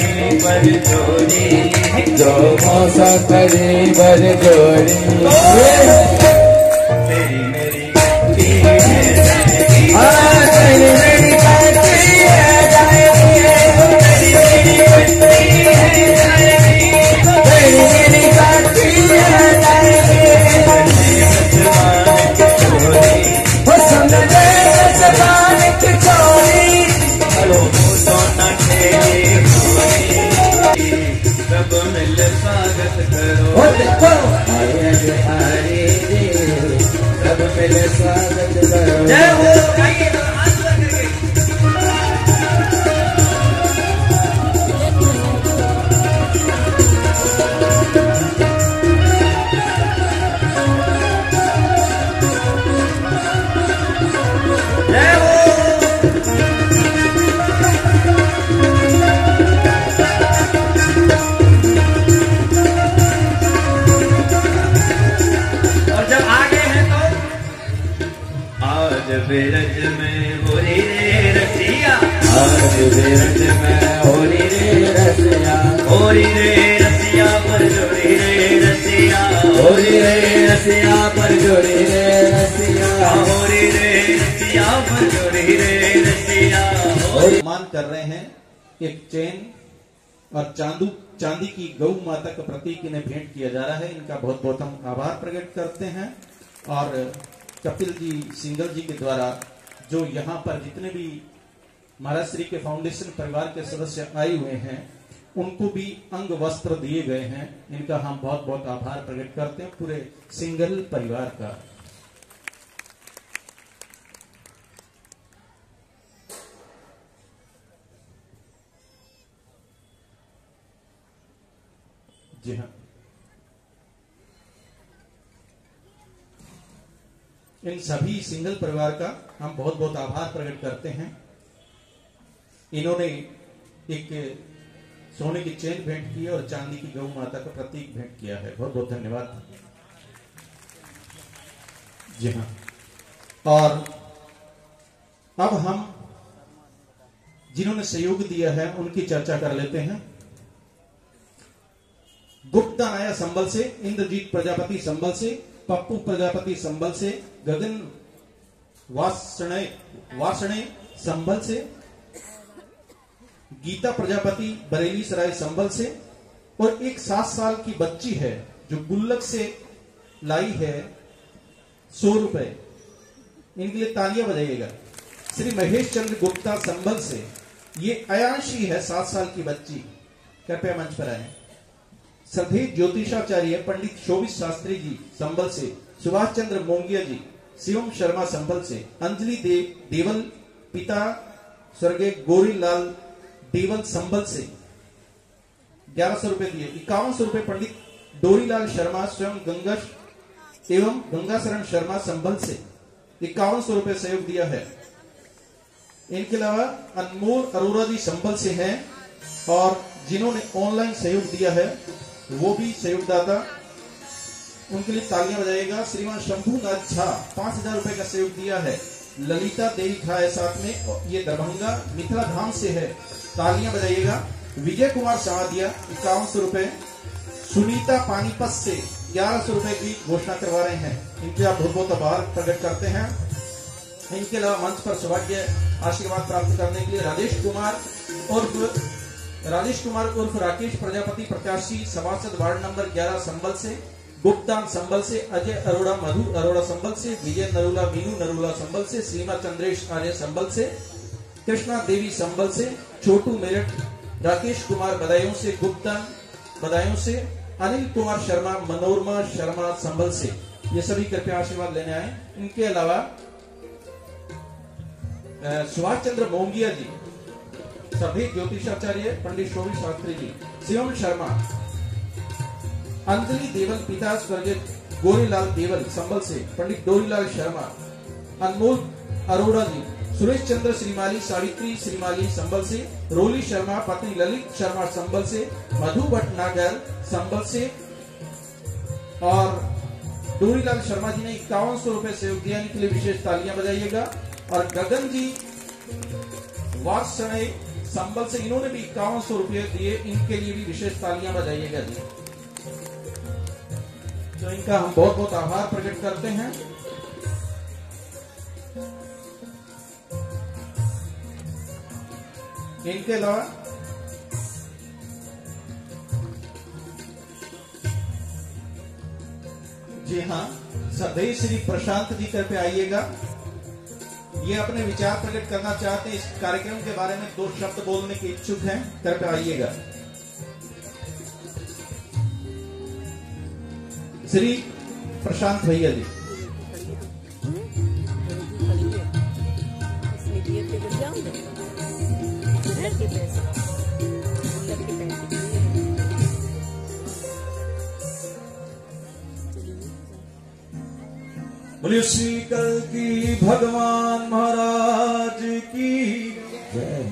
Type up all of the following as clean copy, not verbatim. करे बर जोड़ी, जो मौसा करे बर जोड़ी। तेरी मेरी बाती है जाएगी, तेरी मेरी बाती है जाएगी, तेरी मेरी बाती है जाएगी, तेरी मेरी बाती है जाएगी। बंदे बचवाने की चोरी, वो समझे बचवाने की चोरी, हलो तो न तेरी चोरी। सब मिल स्वागत करो, आए बिहारी जी, सब मिल स्वागत करो। बेरज में होली रे रसिया, आज बेरज में होली रे रसिया, होली रे रसिया पर जोड़ी रे रसिया, होली रे रसिया पर जोड़ी रे रसिया, होली रे रसिया पर जोड़ी रे रसिया। और मान कर रहे हैं एक चैन और चांदी की गौ माता का प्रतीक इन्हें भेंट किया जा रहा है। इनका बहुत बहुत हम आभार प्रकट करते हैं। और कपिल जी सिंगल जी के द्वारा जो यहाँ पर जितने भी महाराज श्री के फाउंडेशन परिवार के सदस्य आए हुए हैं उनको भी अंग वस्त्र दिए गए हैं। इनका हम बहुत बहुत आभार प्रकट करते हैं पूरे सिंगल परिवार का। जी हाँ, इन सभी सिंगल परिवार का हम बहुत बहुत आभार प्रकट करते हैं। इन्होंने एक सोने की चेन भेंट की और चांदी की गौ माता का प्रतीक भेंट किया है। बहुत बहुत धन्यवाद। जी हाँ, और अब हम जिन्होंने सहयोग दिया है उनकी चर्चा कर लेते हैं। गुप्ता नाया संबल से, इंद्रजीत प्रजापति संबल से, पप्पू प्रजापति संबल से, गगन वासने संबल से, गीता प्रजापति बरेली सराय संबल से, और एक 7 साल की बच्ची है जो गुल्लक से लाई है 100 रुपए। इनके लिए तालियां बजाइएगा। श्री महेश चंद्र गुप्ता संबल से, ये अयांशी है 7 साल की बच्ची, कृपया मंच पर आए। श्रद्धेय ज्योतिषाचार्य पंडित शोभित शास्त्री जी संबल से, सुभाष चंद्र मोंगिया जी, शिवम शर्मा संबल से, अंजलि देवल पिता स्वर्गीय गोरीलाल देवल संबल से 1100 रुपए दिए। 5100 रुपए पंडित डोरीलाल शर्मा स्वयं गंगश एवं गंगाशरण शर्मा संबल से 5100 रुपए सहयोग दिया है। इनके अलावा अनमोल अरोरा जी संबल से हैं, और जिन्होंने ऑनलाइन सहयोग दिया है वो भी सहयोगदाता, उनके लिए तालियां बजाएगा। श्रीमान शंभूनाथ झा 5000 रुपए का सहयोग दिया है। ललिता देवी झा है साथ में, ये दरभंगा मिथिला धाम से है, तालियां बजाइएगा। विजय कुमार सावधिया 5100 रुपए। सुनीता पानीपत से 1100 रुपए की घोषणा करवा रहे हैं। इनके आप बहुत बहुत आभार प्रकट करते हैं। इनके अलावा मंच पर सौभाग्य आशीर्वाद प्राप्त करने के लिए राजेश कुमार उर्फ राकेश प्रजापति प्रत्याशी सभासद वार्ड नंबर 11 संबल से, गुप्तांग संबल से, अजय अरोड़ा मधु अरोड़ा संबल से, विजय नरूला वीनू नरूला संबल से, सीमा चंद्रेश आर्य संबल से, कृष्णा देवी संबल से, छोटू मेरठ, राकेश कुमार बदायूं से, गुप्तांग बदायूं से, अनिल कुमार शर्मा मनोरमा शर्मा संबल से, ये सभी कृपया आशीर्वाद लेने आए। इनके अलावा सुभाष चंद्र मोंगिया जी, सभी ज्योतिषाचार्य पंडित शोभित शास्त्री जी, शिवम शर्मा, अंजलि देवल पिता स्वर्गीय गोरीलाल देवल संबल से, पंडित डोरीलाल शर्मा, अनमोल अरोड़ा जी, सुरेश चंद्र श्रीमाली सावित्री श्रीमाली संबल से, रोली शर्मा पत्नी ललित शर्मा संबल से, मधु भटनागर संबल से, और डोरीलाल शर्मा जी ने 5100 रुपए सहयोग दिया। इनके लिए विशेष तालियां बजाइएगा। और गगन जी वासने संबल से इन्होंने भी 5100 रुपये दिए, इनके लिए भी विशेष तालियां बजाइएगा जी। तो इनका हम बहुत बहुत आभार प्रकट करते हैं। इनके अलावा जी हाँ, सदैव श्री प्रशांत जी कृपया आइएगा, ये अपने विचार प्रकट करना चाहते हैं, इस कार्यक्रम के बारे में 2 शब्द बोलने के इच्छुक हैं, कृपया आइएगा। श्री प्रशांत भैया जी, बोलिए श्री कल की भगवान महाराज की जय,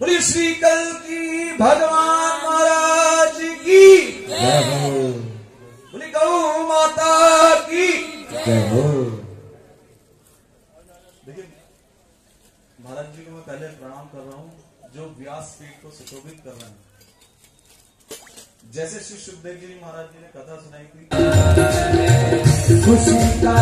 बोलिए श्री कल की भगवान महाराज की जय हो, बोलिए गौ माता की जय हो। देखिए महाराज जी को मैं पहले प्रणाम कर रहा हूं जो व्यास पीठ को सुशोभित कर रहे हैं। जैसे श्री सुखदेव जी महाराज जी ने कथा सुनाई थी, खुशी का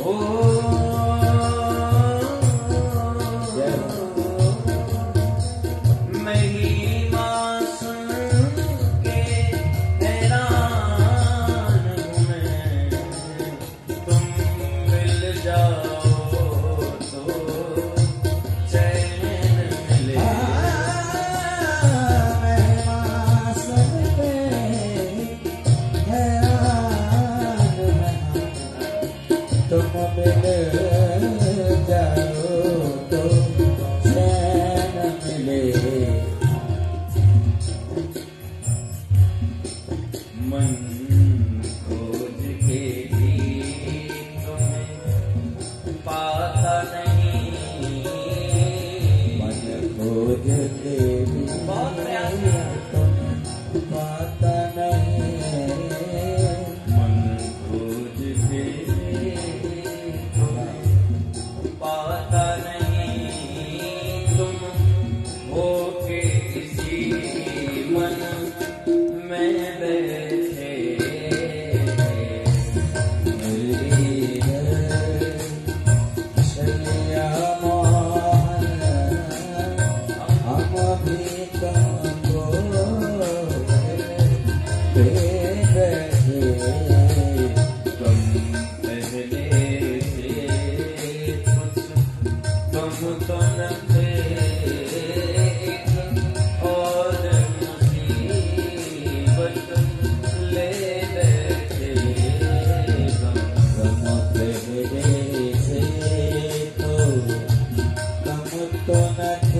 Oh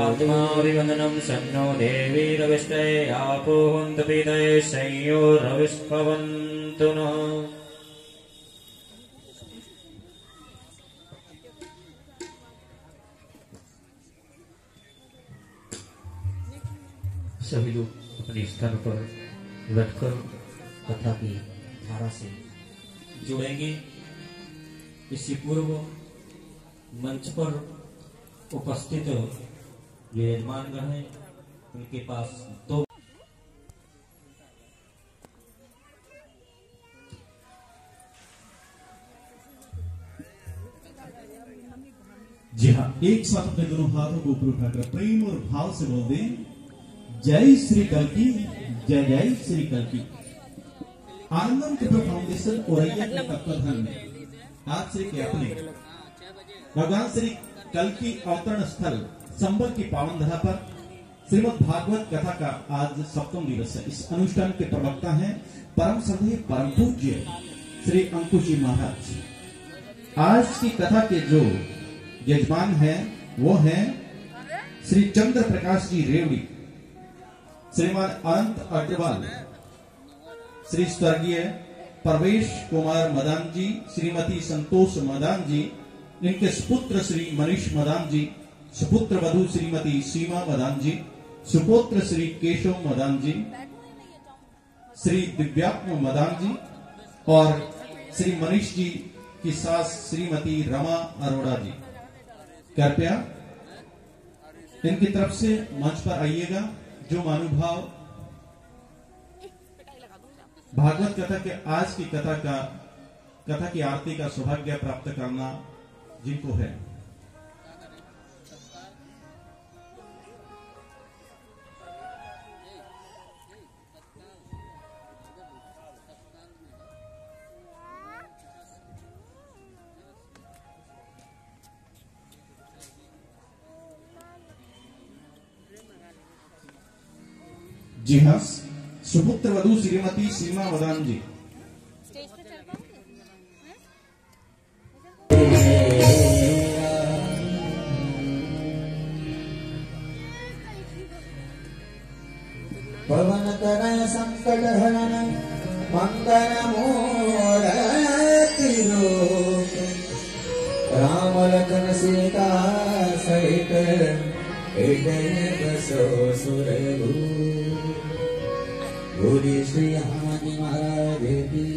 आत्माविवंदनम सन्नो देवी रविष्टे आपोहंत पीतये संयो रविष्पवन्तु नः। सभी लोग अपने स्थान पर बैठकर कथा की धारा से जुड़ेंगे। इससे पूर्व मंच पर उपस्थित विराजमान रहे उनके पास दो जी हाँ, एक साथ अपने दोनों हाथों को ऊपर उठाकर प्रेम और भाव से बोल दें, जय श्री कल्कि, जय जय श्री कल्कि। अनंत फाउंडेशन औरैया के तत्वाधान में आज से अपने भगवान श्री कल्कि अवतरण स्थल संबल की पावन धरा पर श्रीमद् भागवत कथा का आज सप्तम दिवस है। इस अनुष्ठान के प्रवक्ता हैं परम श्रद्धेय परम पूज्य श्री अंकुशी महाराज। आज की कथा के जो यजमान हैं वो हैं श्री चंद्र प्रकाश जी रेवड़ी, श्रीमान अनंत अग्रवाल, श्री स्वर्गीय परवेश कुमार मदान जी, श्रीमती संतोष मदान जी, इनके सुपुत्र श्री मनीष मदान जी, सुपुत्र वधु श्रीमती सीमा मदान जी, सुपुत्र श्री केशव मदान जी, श्री दिव्यात्म मदान जी और श्री मनीष जी की सास श्रीमती रमा अरोड़ा जी। कृपया इनकी तरफ से मंच पर आइएगा। जो मानुभाव भागवत कथा के आज की कथा की आरती का सौभाग्य प्राप्त करना जिनको है, जी हाँ, सुपुत्र वधु श्रीमती सीमा मदान जी। पवन कर संकट हरण मंगल मूर्ति रूप राम लखन सीता सहित हृदय बसो सुर भूरी श्री हनुमान महाराज की।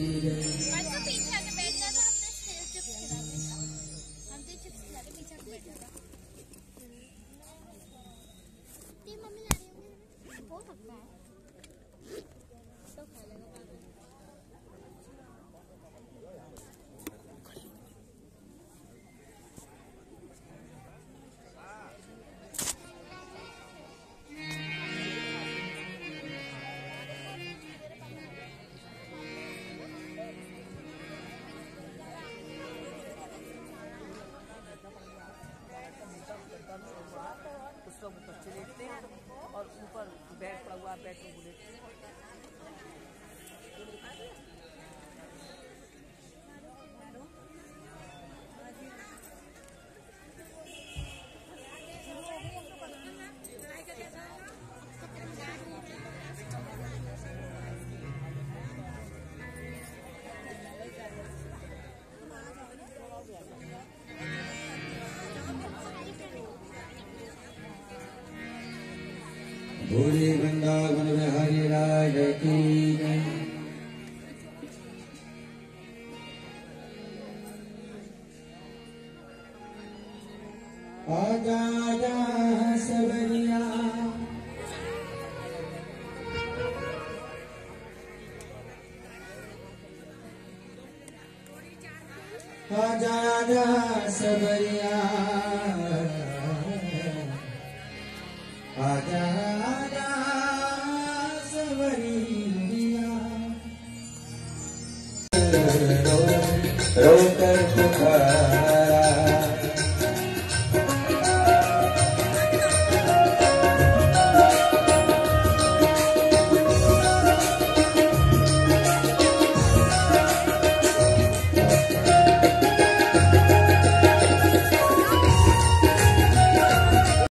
भोले वृंदावन बिहारी राज की जय। आजा आजा सबरिया आजा आजा सबरिया आजा रो कर पुकार।